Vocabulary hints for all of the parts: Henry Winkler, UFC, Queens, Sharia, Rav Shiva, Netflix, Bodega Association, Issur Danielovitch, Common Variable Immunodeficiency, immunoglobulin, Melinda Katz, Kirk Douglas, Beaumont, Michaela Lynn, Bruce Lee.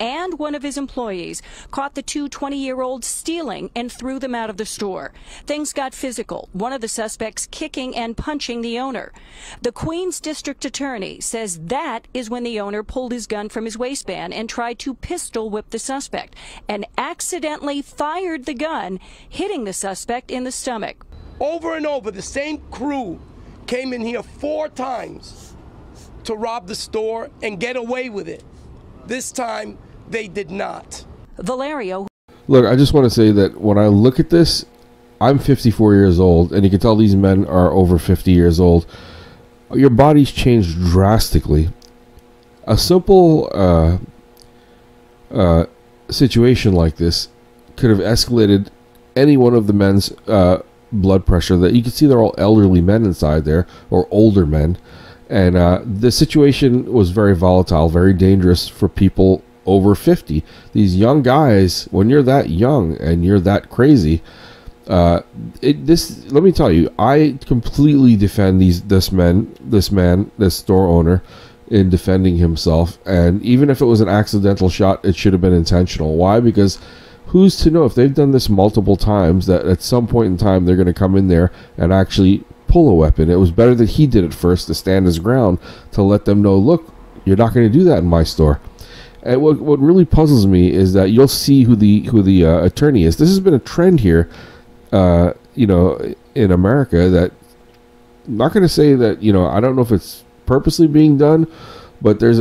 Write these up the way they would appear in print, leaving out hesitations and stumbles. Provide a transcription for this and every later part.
and one of his employees caught the two 20-year-olds stealing and threw them out of the store. Things got physical, one of the suspects kicking and punching the owner. The Queens district attorney says that is when the owner pulled his gun from his waistband and tried to pistol whip the suspect and accidentally fired the gun, hitting the suspect in the stomach. Over and over, the same crew came in here 4 times to rob the store and get away with it. This time, they did not. Valerio. Look, I just want to say that when I look at this, I'm 54 years old, and you can tell these men are over 50 years old. Your body's changed drastically. A simple situation like this could have escalated any one of the men's blood pressure. That you can see they're all elderly men inside there, or older men. And the situation was very volatile, very dangerous for people over 50. These young guys, when you're that young and you're that crazy, let me tell you, I completely defend this store owner in defending himself. And even if it was an accidental shot, it should have been intentional. Why? Because who's to know if they've done this multiple times that at some point in time they're going to come in there and actually pull a weapon. It was better that he did it first to stand his ground, to let them know, look, you're not going to do that in my store. And what really puzzles me is that you'll see who the attorney is. This has been a trend here, you know, in America. That I'm not going to say that, you know, I don't know if it's purposely being done, but there's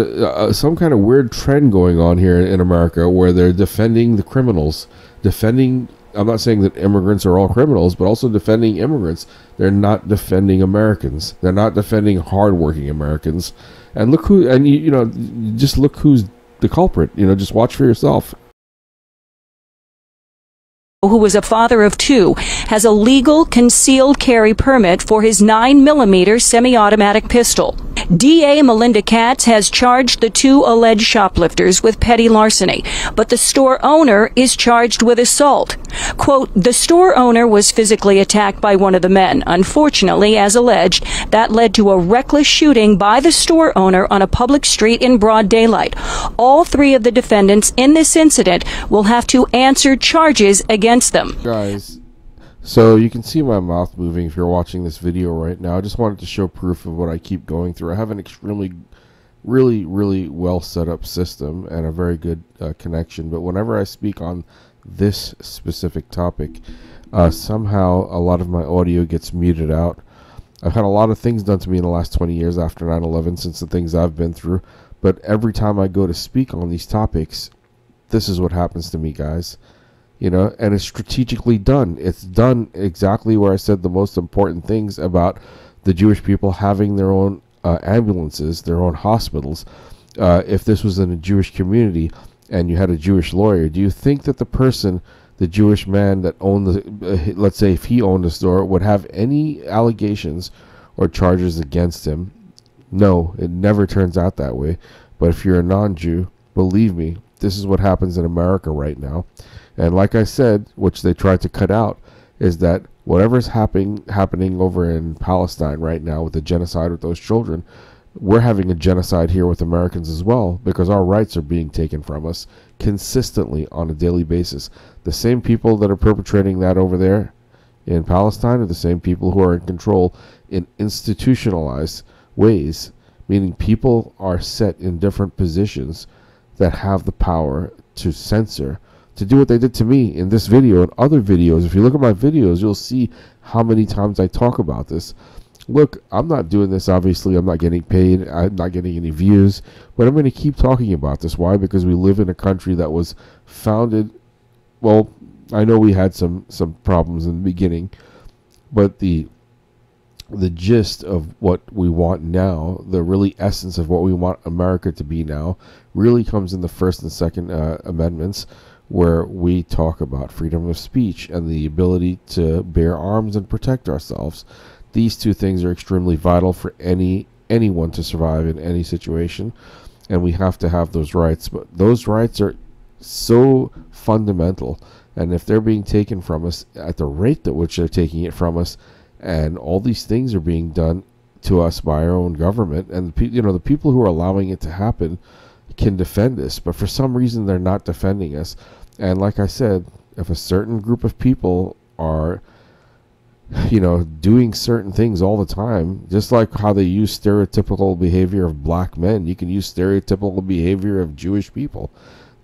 some kind of weird trend going on here in America where they're defending the criminals, defending. I'm not saying that immigrants are all criminals, but also defending immigrants. They're not defending Americans. They're not defending hardworking Americans. And look who, and you know, just look who's the culprit. You know, just watch for yourself. Who was a father of 2, has a legal concealed carry permit for his 9mm semi-automatic pistol. DA Melinda Katz has charged the 2 alleged shoplifters with petty larceny, but the store owner is charged with assault. Quote, the store owner was physically attacked by one of the men. Unfortunately, as alleged, that led to a reckless shooting by the store owner on a public street in broad daylight. All 3 of the defendants in this incident will have to answer charges against them. Guys, so you can see my mouth moving if you're watching this video right now. I just wanted to show proof of what I keep going through. I have an extremely, really, really well set up system and a very good connection. But whenever I speak on this specific topic, somehow a lot of my audio gets muted out. I've had a lot of things done to me in the last 20 years after 9/11, since the things I've been through. But every time I go to speak on these topics, this is what happens to me, guys. You know, and it's strategically done. It's done exactly where I said the most important things about the Jewish people having their own ambulances, their own hospitals. If this was in a Jewish community and you had a Jewish lawyer, do you think that the person, the Jewish man that owned the, let's say if he owned the store, would have any allegations or charges against him? No, it never turns out that way. But if you're a non-Jew, believe me, this is what happens in America right now. And like I said, which they tried to cut out, is that whatever's happening over in Palestine right now with the genocide with those children, we're having a genocide here with Americans as well, because our rights are being taken from us consistently on a daily basis. The same people that are perpetrating that over there in Palestine are the same people who are in control in institutionalized ways, meaning people are set in different positions that have the power to censor, to do what they did to me in this video and other videos. If you look at my videos, you'll see how many times I talk about this. Look, I'm not doing this, obviously. I'm not getting paid. I'm not getting any views. But I'm going to keep talking about this. Why? Because we live in a country that was founded, well, I know we had some problems in the beginning, but the gist of what we want now, the really essence of what we want America to be now, really comes in the First and Second Amendments, where we talk about freedom of speech and the ability to bear arms and protect ourselves. These 2 things are extremely vital for anyone to survive in any situation, and we have to have those rights. But those rights are so fundamental, and if they're being taken from us at the rate at which they're taking it from us, and all these things are being done to us by our own government, and you know, the people who are allowing it to happen can defend this, but for some reason they're not defending us. And like I said, if a certain group of people are, you know, doing certain things all the time, just like how they use stereotypical behavior of black men, you can use stereotypical behavior of Jewish people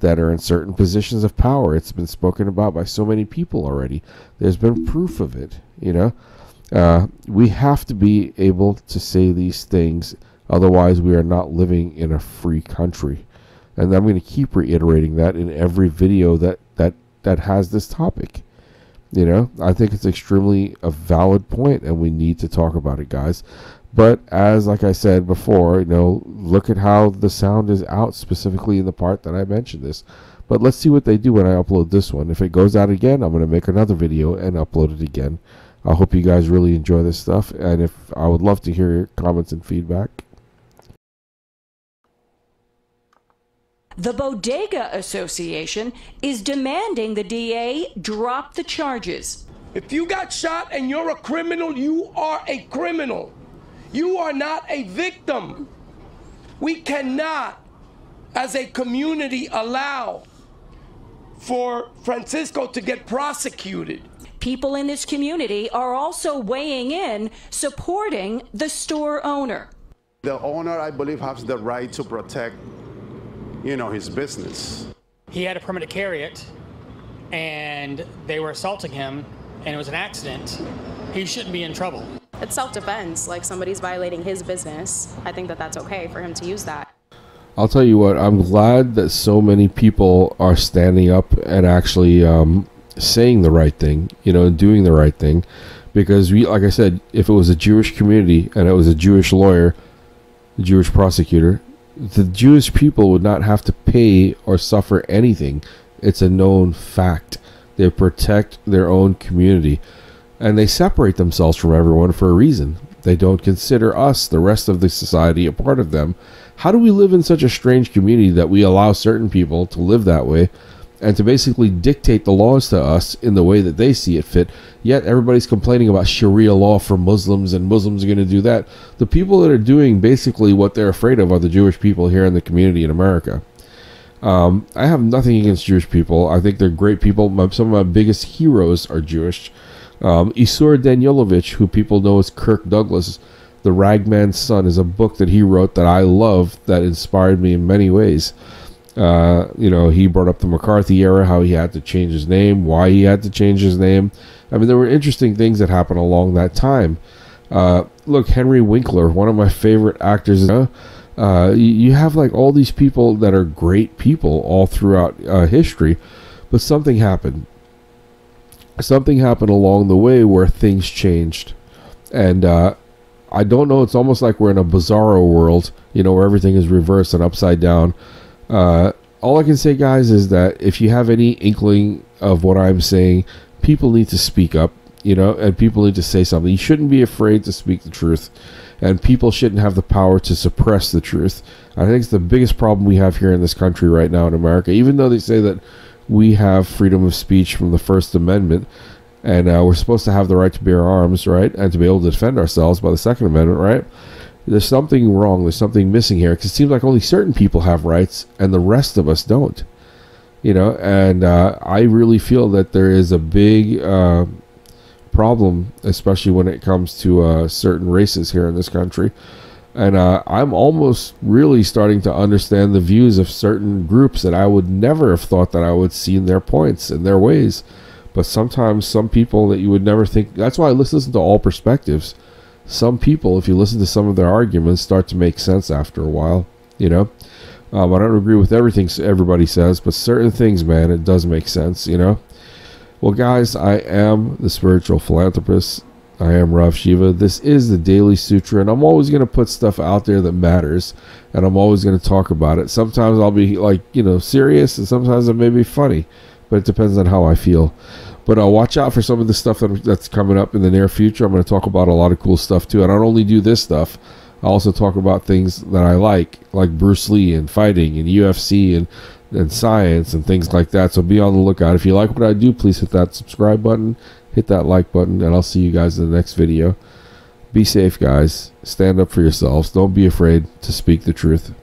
that are in certain positions of power. It's been spoken about by so many people already. There's been proof of it, you know. We have to be able to say these things, otherwise we are not living in a free country. And I'm going to keep reiterating that in every video that has this topic. You know, I think it's extremely a valid point, and we need to talk about it, guys. But as, like I said before, you know, look at how the sound is out, specifically in the part that I mentioned this. But let's see what they do when I upload this one. If it goes out again, I'm going to make another video and upload it again. I hope you guys really enjoy this stuff, and if I would love to hear your comments and feedback. The Bodega Association is demanding the DA drop the charges. If you got shot and you're a criminal, you are a criminal. You are not a victim. We cannot, as a community, allow for Francisco to get prosecuted. People in this community are also weighing in, supporting the store owner. The owner, I believe, has the right to protect, you know, his business. He had a permit to carry it, and they were assaulting him, and it was an accident. He shouldn't be in trouble. It's self-defense, like somebody's violating his business. I think that that's okay for him to use that. I'll tell you what, I'm glad that so many people are standing up and actually saying the right thing, you know, doing the right thing. Because, we, like I said, if it was a Jewish community and it was a Jewish lawyer, a Jewish prosecutor, the Jewish people would not have to pay or suffer anything. It's a known fact. They protect their own community, and they separate themselves from everyone for a reason. They don't consider us, the rest of the society, a part of them. How do we live in such a strange community that we allow certain people to live that way and to basically dictate the laws to us in the way that they see it fit? Yet everybody's complaining about Sharia law for Muslims, and Muslims are going to do that. The people that are doing basically what they're afraid of are the Jewish people here in the community in America. I have nothing against Jewish people. I think they're great people. Some of my biggest heroes are Jewish. Issur Danielovitch, who people know as Kirk Douglas, The Ragman's Son, is a book that he wrote that I love, that inspired me in many ways. You know, he brought up the McCarthy era, how he had to change his name, why he had to change his name. I mean, there were interesting things that happened along that time. Look, Henry Winkler, one of my favorite actors. You have like all these people that are great people all throughout history, but something happened. Something happened along the way where things changed, and I don't know, it's almost like we're in a bizarro world, you know, where everything is reversed and upside down. All I can say, guys, is that if you have any inkling of what I'm saying, people need to speak up, you know, and people need to say something. You shouldn't be afraid to speak the truth, and people shouldn't have the power to suppress the truth. I think it's the biggest problem we have here in this country right now in America, even though they say that we have freedom of speech from the First Amendment, and we're supposed to have the right to bear arms, right, and to be able to defend ourselves by the Second Amendment, right? There's something wrong. There's something missing here, because it seems like only certain people have rights and the rest of us don't, you know. And I really feel that there is a big problem, especially when it comes to certain races here in this country. And I'm almost really starting to understand the views of certain groups that I would never have thought that I would see in their points and their ways. But sometimes some people that you would never think, that's why I listen to all perspectives. Some people, if you listen to some of their arguments, start to make sense after a while, you know. I don't agree with everything everybody says, but certain things, man, it does make sense, you know. Well, guys, I am the spiritual philanthropist. I am Rav Shiva. This is the Daily Sutra, and I'm always going to put stuff out there that matters, and I'm always going to talk about it. Sometimes I'll be, like, you know, serious, and sometimes it may be funny, but it depends on how I feel. But watch out for some of the stuff that's coming up in the near future. I'm going to talk about a lot of cool stuff, too. I don't only do this stuff. I also talk about things that I like Bruce Lee and fighting and UFC and science and things like that. So be on the lookout. If you like what I do, please hit that subscribe button, hit that like button, and I'll see you guys in the next video. Be safe, guys. Stand up for yourselves. Don't be afraid to speak the truth.